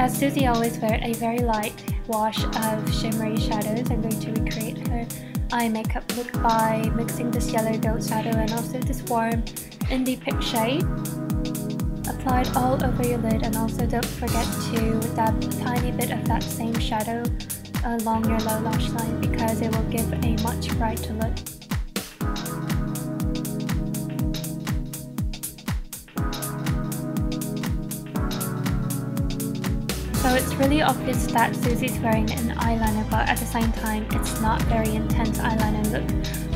As Suzy always wears a very light wash of shimmery shadows, I'm going to recreate her eye makeup look by mixing this yellow gold shadow and also this warm indie pink shade. Apply it all over your lid, and also don't forget to dab a tiny bit of that same shadow along your low lash line because it will give a much brighter look. So it's really obvious that Suzy's wearing an eyeliner, but at the same time it's not very intense eyeliner look.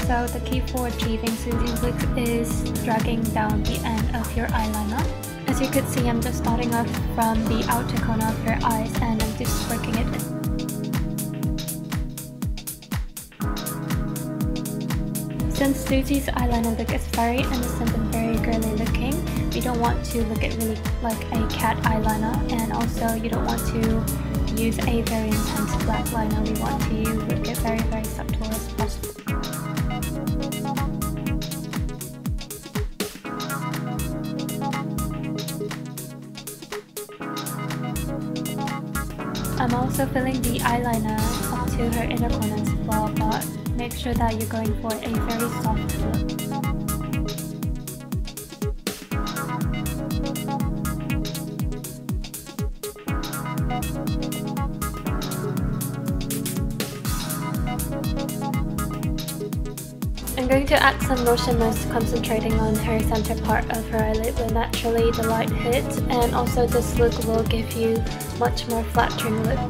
So the key for achieving Suzy's look is dragging down the end of your eyeliner. As you could see, I'm just starting off from the outer corner of your eyes and I'm just working it in. Since Suzy's eyeliner look is very innocent and very girly looking, you don't want to look at really like a cat eyeliner, and also you don't want to use a very intense black liner. We want to look at very subtle as possible. I'm also filling the eyeliner up to her inner corner as well, but make sure that you're going for a very soft look. I'm going to add some lotion mist concentrating on her center part of her eyelid where naturally the light hits, and also this look will give you much more flattering look.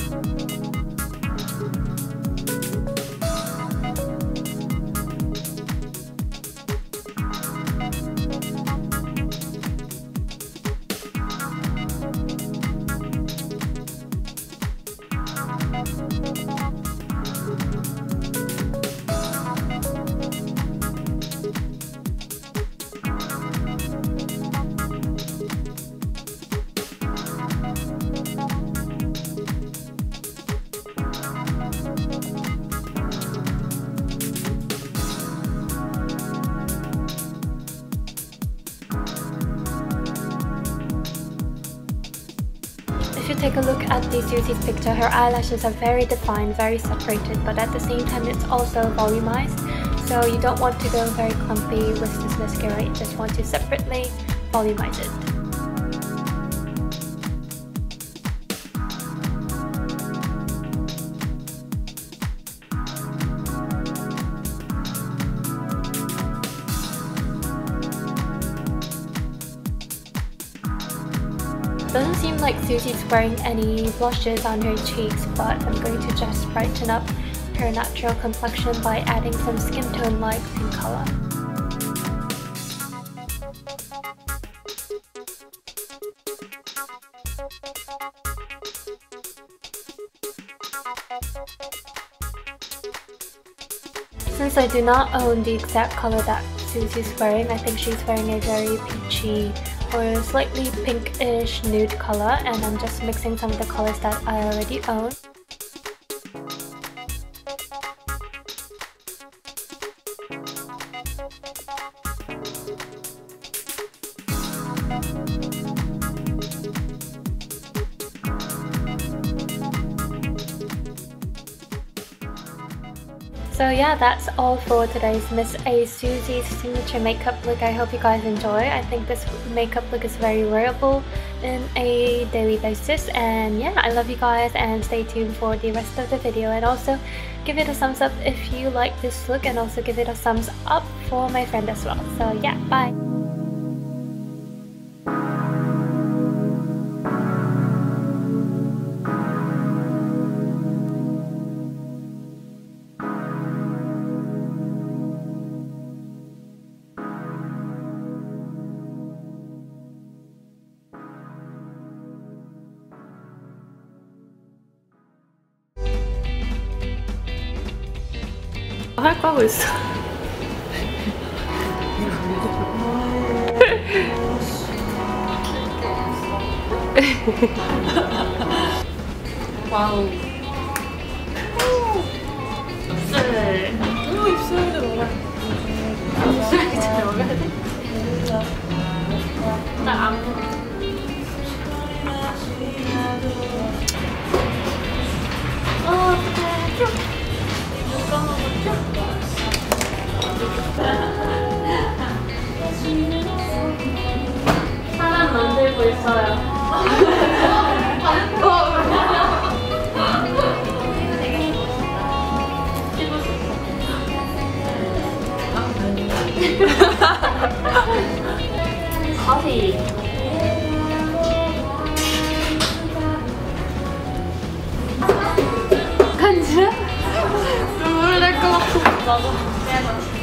If you take a look at the Suzy's picture, her eyelashes are very defined, very separated, but at the same time it's also volumized, so you don't want to go very clumpy with this mascara, you just want to separately volumize it. Doesn't seem like Suzy's wearing any blushes on her cheeks, but I'm going to just brighten up her natural complexion by adding some skin tone like pink color. Since I do not own the exact color that Suzy's wearing, I think she's wearing a very peachy or a slightly pinkish nude color, and I'm just mixing some of the colors that I already own. So yeah, that's all for today's Miss A Suzy's signature makeup look. I hope you guys enjoy. I think this makeup look is very wearable in a daily basis. And yeah, I love you guys, and stay tuned for the rest of the video. And also give it a thumbs up if you like this look, and also give it a thumbs up for my friend as well. So yeah, bye. How close? Wow. Coffee. 간지러? 눈물 날 것 같아. 나도.